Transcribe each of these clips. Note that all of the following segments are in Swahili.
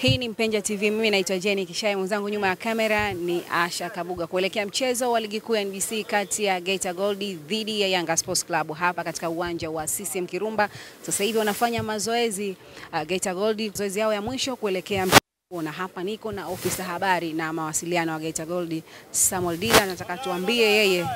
Hii ni Mpenja TV, mimi naitwa Jenny Kishai, mwenzangu nyuma ya kamera ni Asha Kabuga. Kuelekea mchezo wa ligi kuu ya NBC kati ya Geita Gold dhidi ya Yanga Sports Club hapa katika uwanja wa CCM Kirumba. Sasa hivi wanafanya mazoezi Geita Gold, zoezi yao ya mwisho kuelekea mchezo. Na hapa niko na ofisa habari na mawasiliano wa Geita Gold, Samwel Didda, nataka tuambie yeye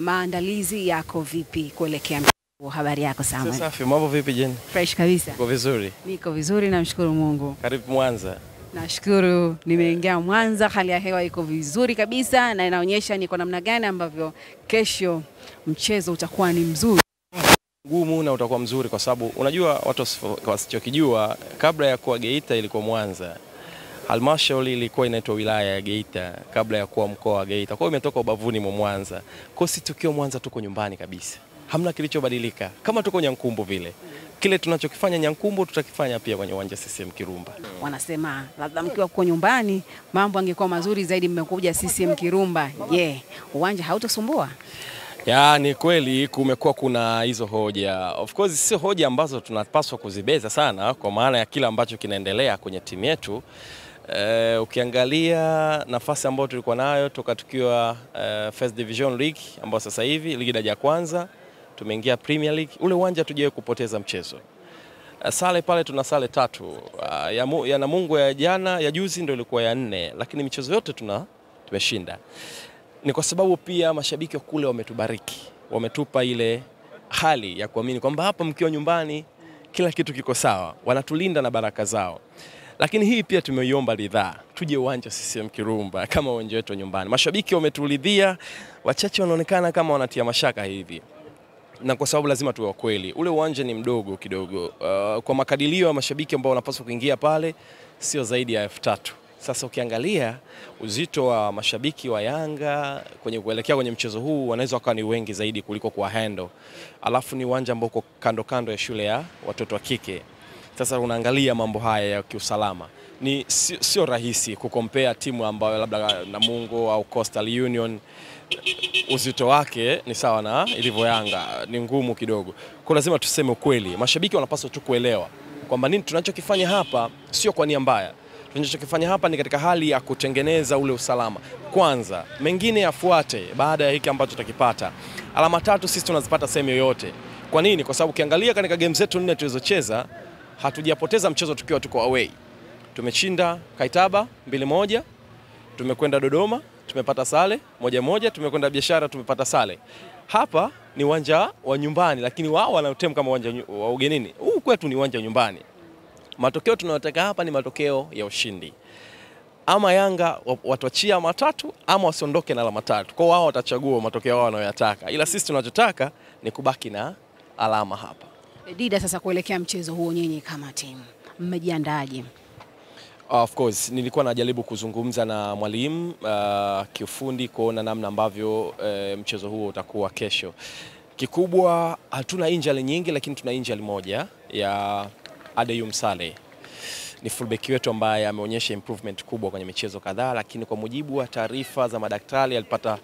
maandalizi yako vipi kuelekea mchezo. Habari yako Samwel? Safi, mambo vipi Jenny? Fresh kabisa. Niko vizuri. Niko vizuri na mshukuru Mungu. Karibu Mwanza. Nashukuru, nimeingia Mwanza, hali ya hewa iko vizuri kabisa na inaonyesha ni kwa namna gani ambavyo kesho mchezo utakuwa ni mzuri. Ngumu na utakuwa mzuri kwa sababu unajua watu wasichokijua, kabla ya kuwa Geita ilikuwa Mwanza. Halmashauri ilikuwa inaitwa wilaya ya Geita kabla ya kuwa mkoa wa Geita. Kwa hiyo imetoka ubavuni mwa Mwanza. Kwa sisi tukiwa Mwanza tuko nyumbani kabisa. Hamna kilichobadilika. Kama tuko Nyankumbu vile. Kile tunachokifanya Nyankumbu tutakifanya pia kwenye uwanja CCM Kirumba. Wanasema labda mkiwa kwa nyumbani mambo angekuwa mazuri zaidi, mmekuja CCM Kirumba. Uwanja hautosumbua. Ya ni kweli kumekuwa kuna hizo hoja. Of course sio hoja ambazo tunapaswa kuzibeza sana kwa maana ya kila ambacho kinaendelea kwenye timu yetu. Ukiangalia nafasi ambayo tulikuwa nayo toka tukiwa First Division League ambayo sasa hivi ligi daraja kwanza, tumeingia Premier League, ule uwanja tujiwe kupoteza mchezo. Sale pale tuna sale 3. Ya Namungu ya jana, ya juzi ndio ilikuwa ya 4, lakini michezo yote tumeshinda. Ni kwa sababu pia mashabiki wa kule wametubariki. Wametupa ile hali ya kuamini kwamba hapa mkiwa nyumbani kila kitu kiko sawa. Wanatulinda na baraka zao. Lakini hii pia tumeiomba ridhaa, tuje uwanja CCM Kirumba kama uwanja wetu nyumbani. Mashabiki wametulidhia, wachache wanaonekana kama wanatia mashaka hivi. Na kwa sababu lazima tuwe kweli, ule uwanja ni mdogo kidogo. Kwa makadirio ya mashabiki ambao wanapaswa kuingia pale sio zaidi ya 3000. Sasa ukiangalia uzito wa mashabiki wa Yanga kwenye kuelekea kwenye mchezo huu, wanaweza wakawa ni wengi zaidi kuliko kwa handle. Alafu ni uwanja ambao uko kando kando ya shule ya watoto wa kike. Sasa unaangalia mambo haya ya kiusalama. Ni sio rahisi kukompea timu ambayo labda Namungo au Coastal Union uzito wake ni sawa na ilivyo Yanga, ni ngumu kidogo. Kwa lazima tuseme ukweli. Mashabiki wanapaswa tu kuelewa kwamba nini tunachokifanya hapa sio kwa nia mbaya. Tunachokifanya hapa ni katika hali ya kutengeneza ule usalama. Kwanza, mengine yafuate baada ya hiki ambacho tutakipata. Alama 3 sisi tunazipata sehemu yoyote. Kwa nini? Kwa sababu ukiangalia katika game zetu 4 tulizocheza, hatujapoteza mchezo tukiwa tuko away. Tumeshinda Kaitaba 2-1, tumekwenda Dodoma tumepata sale 1-1, tumekwenda Biashara tumepata sale. Hapa ni uwanja wa nyumbani, lakini wao wanautema kama uwanja wa ugenini. Huu kwetu ni uwanja wa nyumbani. Matokeo tunayotaka hapa ni matokeo ya ushindi. Ama Yanga watuachia alama 3 ama wasiondoke na alama 3. Kwa wao watachagua matokeo wao wanayotaka. Ila sisi tunachotaka ni kubaki na alama hapa. Didda, sasa kuelekea mchezo huo nyinyi kama timu mmejiandaaje? Of course nilikuwa najaribu kuzungumza na mwalimu kiufundi kuona namna ambavyo mchezo huo utakuwa kesho. Kikubwa hatuna injury nyingi, lakini tuna injury moja ya Adeyum Sale. Ni fullback wetu ambaye ameonyesha improvement kubwa kwenye michezo kadhaa, lakini kwa mujibu wa taarifa za madaktari alipata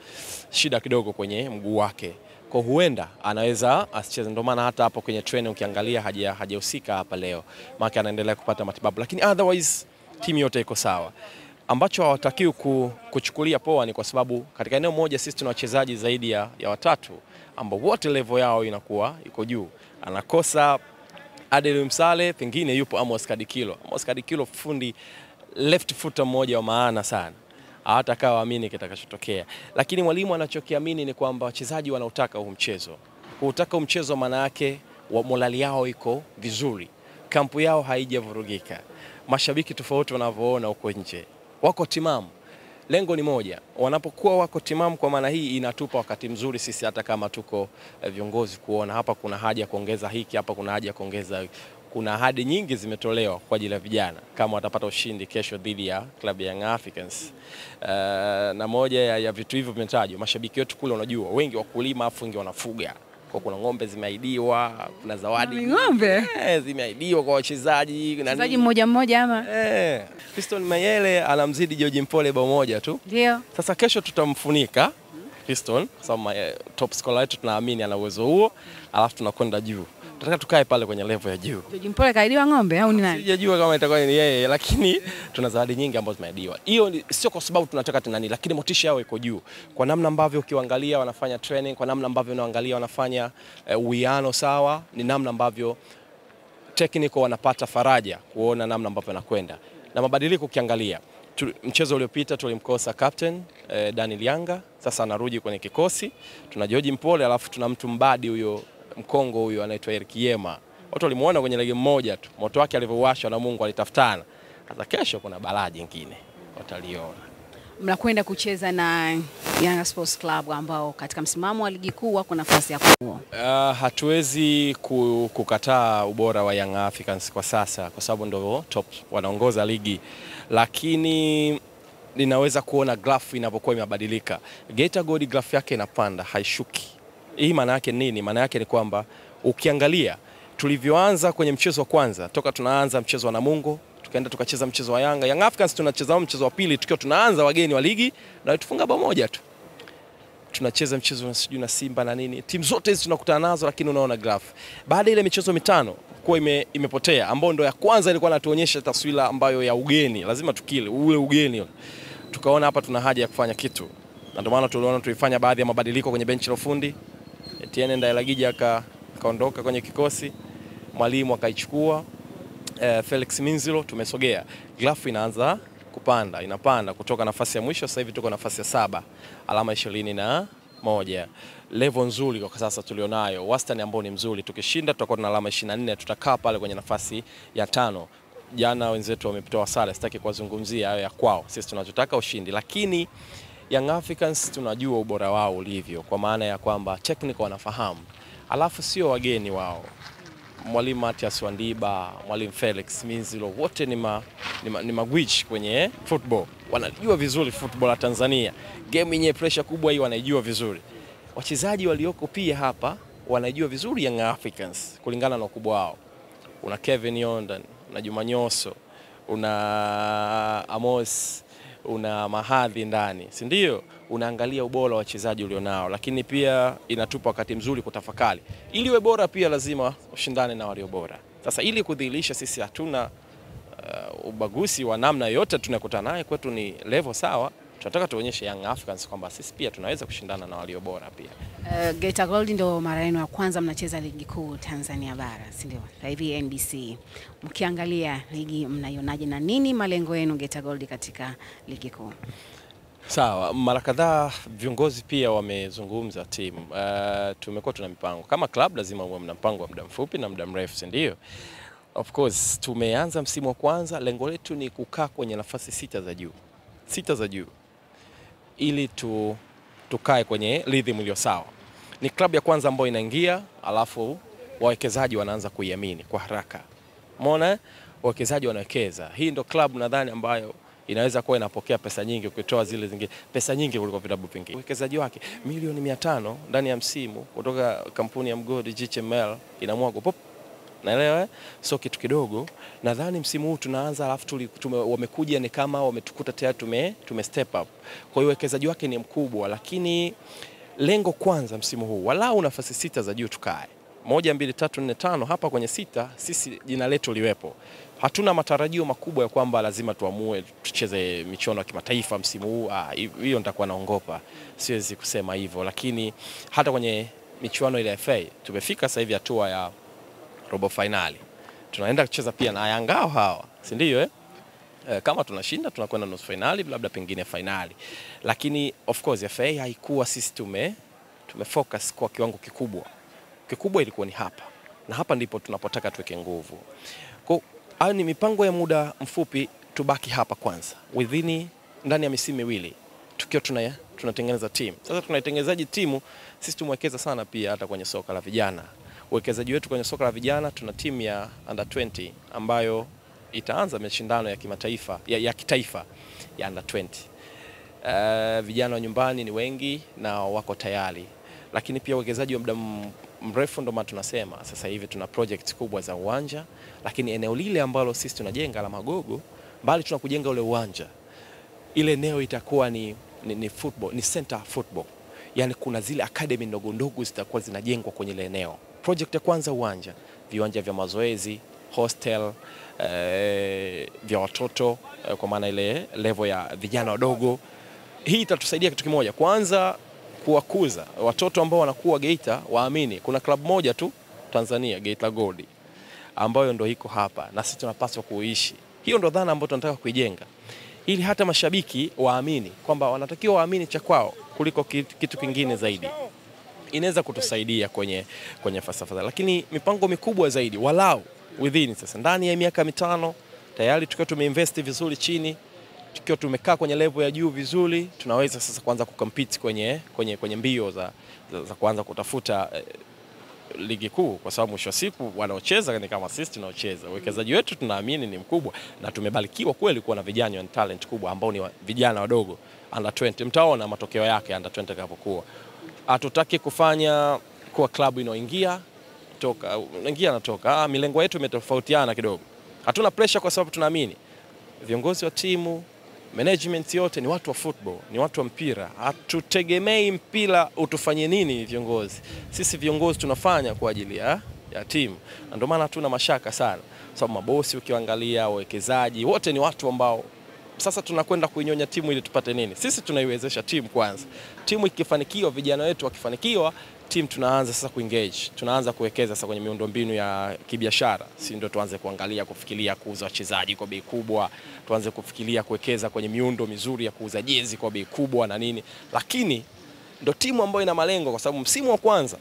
shida kidogo kwenye mguu wake. Kwa huenda anaweza asicheze, ndio maana hata hapo kwenye training ukiangalia hajahusika hapa leo. Maana anaendelea kupata matibabu, lakini otherwise timu yote iko sawa. Ambacho hawatakiwi kuchukulia poa ni kwa sababu katika eneo moja sisi tuna wachezaji zaidi ya 3 ambao wote level yao inakuwa iko juu. Anakosa Adeyum Sale, pengine yupo Amos Kadikilo. Amos Kadikilo fundi left footer mmoja wa maana sana. Hata kawa amini kitakachotokea. Lakini mwalimu anachokiamini ni kwamba wachezaji wanautaka huu mchezo. Kuutaka huu mchezo maana yake morali yao iko vizuri. Kampu yao haijavurugika. Mashabiki tofauti wanavyoona huko nje wako timamu. Lengo ni moja. Wanapokuwa wako timamu, kwa maana hii inatupa wakati mzuri sisi hata kama tuko viongozi kuona hapa kuna haja kuongeza hiki, hapa kuna haja kuongeza. Kuna ahadi nyingi zimetolewa kwa ajili ya vijana kama watapata ushindi kesho dhidi ya klabu ya Young Africans. Na moja ya vitu hivyo vimetajwa, mashabiki wetu kule unajua wengi wakulima afu wengi wanafuga. Kwa kuna ng'ombe zimeahidiwa, kuna zawadi. Ng'ombe? Zimeahidiwa kwa wachezaji. Wachezaji mmoja ama? Fiston Mayele anamzidi Georges Mpole bao moja tu. Ndio. Sasa kesho tutamfunika Fiston, sababu top scorer yetu tunaamini ana uwezo huo, alafu tunakwenda juu. Tunataka tukae pale kwenye level ya juu. Georges Mpole kaidiwa ng'ombe au ni nani? Sijajua kama itakuwa ni yeye, lakini tuna zawadi nyingi ambazo tumeidiwa. Hiyo sio kwa sababu tunataka tunani, lakini motisha yao iko juu. Kwa namna ambavyo ukiangalia wanafanya training, kwa namna ambavyo unaangalia wanafanya uwiano sawa, ni namna ambavyo technical wanapata faraja kuona namna ambavyo anakwenda. Na mabadiliko ukiangalia, mchezo uliopita tulimkosa captain Daniel Yanga, sasa anarudi kwenye kikosi. Tuna Georges Mpole, alafu tuna mtu mbadi huyo Mkongo huyo anaitwa Erkiema. Watu walimuona kwenye ligi moja tu. Moto wake alivyowashwa na Mungu alitafutana. Sasa kesho kuna balaa nyingine. Wataliona. Mnakwenda kucheza na Yanga Sports Club ambao katika msimamo wa ligi kuu wako nafasi ya kuwa. Hatuwezi kukataa ubora wa Young Africans kwa sasa kwa sababu ndio top wanaongoza ligi. Lakini ninaweza kuona graph inapokuwa imebadilika. Geita Gold graph yake inapanda, haishuki. Hii maana yake nini? Maana yake ni kwamba ukiangalia tulivyoanza kwenye mchezo wa kwanza, toka tunaanza mchezo wa Namungo, tukaenda tukacheza mchezo wa Yanga. Young Africans tunacheza mchezo wa pili tukiwa tunaanza wageni wa ligi na watufunga bao moja tu. Tunacheza mchezo na Simba na nini. Timu zote hizi tunakutana nazo, lakini unaona graph. Baada ile michezo mitano kwa imepotea, ambao ndio ya kwanza ilikuwa inatuonyesha taswira ambayo ya ugeni. Lazima tukile ule ugeni. Tukaona hapa tuna haja ya kufanya kitu. Na ndio maana tuliona tuifanya baadhi ya mabadiliko kwenye benchi la ufundi. Etienne Ndailagija akaondoka kwenye kikosi, mwalimu akaichukua Felix Minzilo, tumesogea. Graph inaanza kupanda, inapanda kutoka nafasi ya mwisho sasa hivi tuko nafasi ya 7, alama 21. Level nzuri kwa sasa tulionayo, wastani ambao ni mzuri. Tukishinda tutakuwa tuna alama 24, tutakaa pale kwenye nafasi ya 5. Jana wenzetu wamepitoa sare, sitaki kuwazungumzia hayo ya kwao. Sisi tunachotaka ushindi, lakini Young Africans tunajua ubora wao ulivyo, kwa maana ya kwamba technical wanafahamu. Alafu sio wageni wao. Mwalimu Matias Wandiba, mwalimu Felix Minzilo, wote ni magwiji kwenye football. Wanajua vizuri football ya Tanzania. Game yenye pressure kubwa hii wanaijua vizuri. Wachezaji walioko pia hapa wanajua vizuri Young Africans kulingana na ukubwa wao. Una Kevin Yondan, una Juma Nyoso, una Amos, una mahadhi ndani, si ndio? Unaangalia ubora wa wachezaji ulionao, lakini pia inatupa wakati mzuri kutafakari. Ili uwe bora pia lazima ushindane na walio bora. Sasa ili kudhihirisha sisi hatuna ubaguzi wa namna yote, tunakutana naye kwetu ni level sawa. Tunataka tuonyeshe Young Africans kwamba sisi pia tunaweza kushindana na walio bora pia. Geita Gold ndio mara yenu ya kwanza mnacheza ligi kuu Tanzania bara, si ndio? Hivi NBC. Mkiangalia ligi mnaionaje na nini malengo yenu Geita Gold katika ligi kuu? Sawa, mara kadhaa viongozi pia wamezungumza timu. Tumekuwa tuna mipango. Kama club lazima uwe mna mpango wa muda mfupi na muda mrefu, si ndio? Of course, tumeanza msimu wa kwanza, lengo letu ni kukaa kwenye nafasi 6 za juu. 6 za juu, ili tukae kwenye rhythm iliyo sawa. Ni klabu ya kwanza ambayo inaingia, alafu wawekezaji wanaanza kuiamini kwa haraka. Umeona? Wawekezaji wanawekeza. Hii ndio klabu nadhani ambayo inaweza kuwa inapokea pesa nyingi kutoa zile zingine. Pesa nyingi kuliko vilabu vingine. Wawekezaji wake milioni 500 ndani ya msimu kutoka kampuni ya mgodi GCML inamwaga pop. Naelewa, so kitu kidogo. Nadhani msimu huu tunaanza, alafu wamekuja ni kama wametukuta tayari tume step up. Kwa hiyo uwekezaji wake ni mkubwa, lakini lengo kwanza msimu huu walau nafasi 6 za juu tukae. 1 2 3 4 5 hapa kwenye 6 sisi jina letu liwepo. Hatuna matarajio makubwa ya kwamba lazima tuamue tucheze michuano ya kimataifa msimu huu. Hiyo nitakuwa naongopa. Siwezi kusema hivyo, lakini hata kwenye michuano ile ya FA tumefika sasa hivi hatua ya robo finali. Tunaenda kucheza pia na Yanga hawa, si ndio eh? Kama tunashinda tunakwenda nusu finali, labda pengine finali. Lakini of course FA haikuwa sisi tumefocus kwa kiwango kikubwa. Kikubwa ilikuwa ni hapa. Na hapa ndipo tunapotaka tuweke nguvu. Kwa hiyo ni mipango ya muda mfupi, tubaki hapa kwanza. Within ndani ya misimu miwili tukiwa tunatengeneza timu. Sasa tunaitengenezaje timu? Sisi tumewekeza sana pia hata kwenye soka la vijana. Uwekezaji wetu kwenye soka la vijana, tuna timu ya under 20 ambayo itaanza mashindano ya kimataifa ya kitaifa ya under 20. Vijana wa nyumbani ni wengi na wako tayari. Lakini pia uwekezaji wa muda mrefu ndio maana tunasema sasa hivi tuna project kubwa za uwanja, lakini eneo lile ambalo sisi tunajenga la Magogo, bali tunakujenga ule uwanja. Ile eneo itakuwa ni football, ni center football. Yaani kuna zile academy ndogo ndogo zitakuwa zinajengwa kwenye ile eneo. project ya kwanza uwanja, viwanja vya mazoezi, hostel, vya watoto, kwa maana ile level ya vijana wadogo. Hii itatusaidia kitu kimoja, kwanza kuwakuza watoto ambao wanakuwa Geita waamini kuna club moja tu Tanzania, Geita Gold, ambayo ndio iko hapa na sisi tunapaswa kuishi. Hiyo ndio dhana ambayo tunataka kuijenga, ili hata mashabiki waamini kwamba wanatakiwa waamini cha kwao kuliko kitu kingine zaidi. Inaweza kutusaidia kwenye falsafa, lakini mipango mikubwa zaidi walau within sasa ndani ya miaka mitano tayari tukiwa tumeinvest vizuri chini, tukiwa tumekaa kwenye level ya juu vizuri, tunaweza sasa kuanza kucompete kwenye mbio za kuanza kutafuta ligi kuu, kwa sababu mwisho siku wanaocheza ni kama sisi tunaocheza. Uwekezaji wetu tunaamini ni mkubwa na tumebarikiwa kweli kuwa na vijana wenye talent kubwa ambao ni vijana wadogo under 20. Mtaona matokeo yake under 20 kapokuwa. Hatutaki kufanya kwa klabu inaoingia toka unaingia na toka. Milengo yetu imetofautiana kidogo. Hatuna pressure kwa sababu tunaamini viongozi wa timu, management yote ni watu wa football, ni watu wa mpira. Hatutegemei mpira utufanye nini viongozi. Sisi viongozi tunafanya kwa ajili ya timu. Na ndio maana hatuna mashaka sana. Sababu mabosi ukiangalia, wawekezaji, wote ni watu ambao sasa tunakwenda kuinyonya timu ili tupate nini? Sisi tunaiwezesha timu kwanza. Timu ikifanikiwa, vijana wetu wakifanikiwa, timu tunaanza sasa kuengage. Tunaanza kuwekeza sasa kwenye miundombinu ya kibiashara. Si ndio tuanze kuangalia, kufikiria kuuza wachezaji kwa bei kubwa, tuanze kufikiria kuwekeza kwenye miundo mizuri ya kuuza jezi kwa bei kubwa na nini. Lakini ndio timu ambayo ina malengo, kwa sababu msimu wa kwanza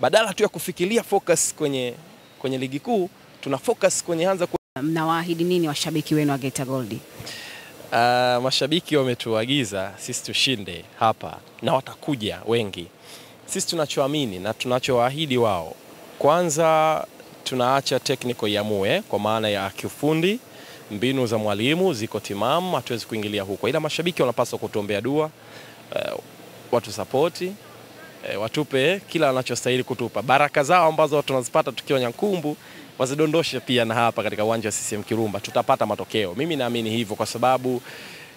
badala tu ya kufikiria focus kwenye ligi kuu, tuna focus kwenye anza. Mnawaahidi nini washabiki wenu wa Geita Gold? Mashabiki wametuagiza sisi tushinde hapa na watakuja wengi. Sisi tunachoamini na tunachowaahidi wao, kwanza tunaacha technical iamue, kwa maana ya kiufundi, mbinu za mwalimu ziko timamu, hatuwezi kuingilia huko. Ila mashabiki wanapaswa kutuombea dua, watu support, watupe kila wanachostahili kutupa. Baraka zao ambazo tunazipata tukiwa Nyankumbu wazidondoshe pia na hapa katika uwanja wa CCM Kirumba. Tutapata matokeo. Mimi naamini hivyo kwa sababu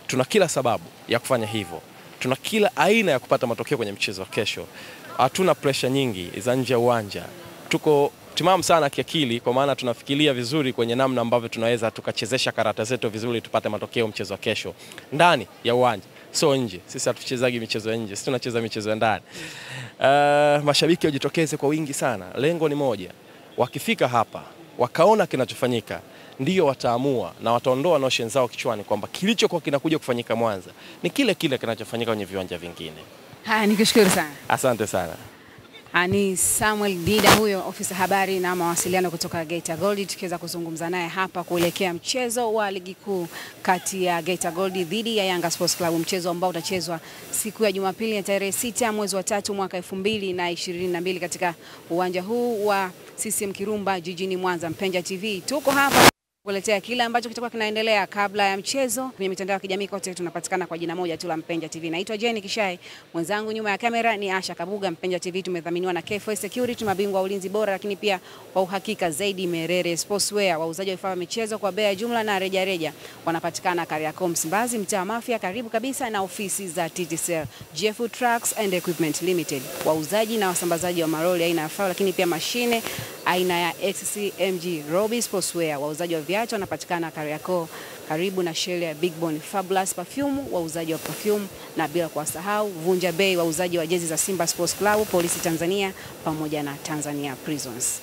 tuna kila sababu ya kufanya hivyo. Tuna kila aina ya kupata matokeo kwenye mchezo wa kesho. Hatuna pressure nyingi za nje ya uwanja. Tuko timamu sana kiakili, kwa maana tunafikiria vizuri kwenye namna ambavyo tunaweza tukachezesha karata zetu vizuri tupate matokeo mchezo wa kesho ndani ya uwanja. So nje, sisi hatuchezagi michezo ya nje, sisi tunacheza michezo ya ndani. Mashabiki wajitokeze kwa wingi sana. Lengo ni moja. Wakifika hapa, wakaona kinachofanyika, ndio wataamua na wataondoa notion zao kichwani kwamba kilichokuwa kinakuja kufanyika Mwanza ni kile kile kinachofanyika kwenye viwanja vingine. Haya, nikushukuru sana. Asante sana. Ani Samwel Didda huyo, ofisa habari na mawasiliano kutoka Geita Gold, tukiweza kuzungumza naye hapa kuelekea mchezo wa ligi kuu kati ya Geita Gold dhidi ya Yanga Sports Club, mchezo ambao utachezwa siku ya Jumapili ya tarehe 6 mwezi wa 3 mwaka 2022 katika uwanja huu wa CCM Kirumba jijini Mwanza. Mpenja TV tuko hapa kuletea kila ambacho kitakuwa kinaendelea kabla ya mchezo. Kwenye mitandao ya kijamii kote tunapatikana kwa jina moja tu la Mpenja TV. Naitwa Jenny Kishai, mwenzangu nyuma ya kamera ni Asha Kabuga. Mpenja TV tumedhaminiwa na KFC Security, mabingwa wa ulinzi bora lakini pia kwa uhakika zaidi. Merere Sportswear, wauzaji wa vifaa vya michezo kwa bei ya jumla na rejareja, wanapatikana Kariakoo, Msimbazi, mtaa Mafia, karibu kabisa na ofisi za TTCL. Jefu Trucks and Equipment Limited, wauzaji na wasambazaji wa maroli aina ya FAW lakini pia mashine aina ya XCMG. Robbins Sportswear, wauzaji wa viatu, wanapatikana Kariakoo, karibu na sheli ya Bigbon Fabulous Perfume, wauzaji wa perfume, na bila kuwasahau Vunja Bay, wauzaji wa jezi za Simba Sports Club, Polisi Tanzania pamoja na Tanzania Prisons.